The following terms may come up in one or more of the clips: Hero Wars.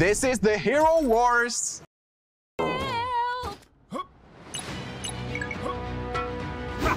This is the Hero Wars! Help.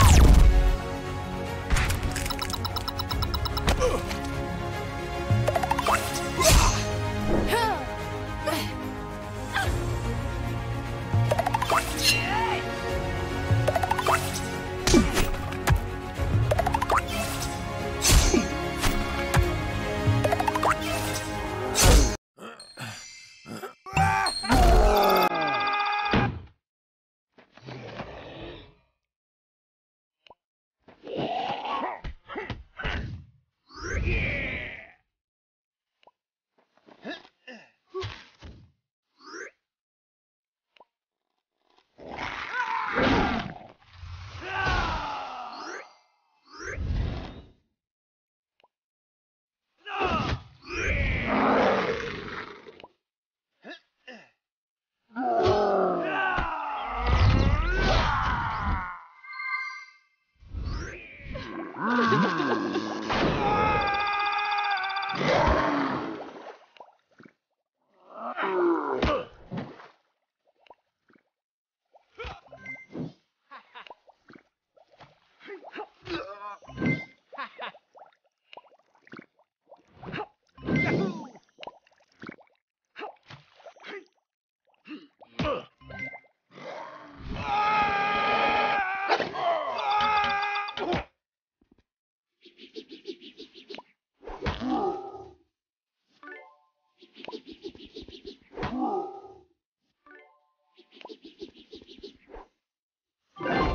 Hey.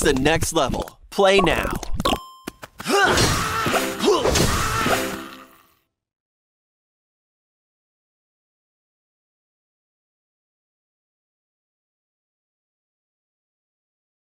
The next level. Play now.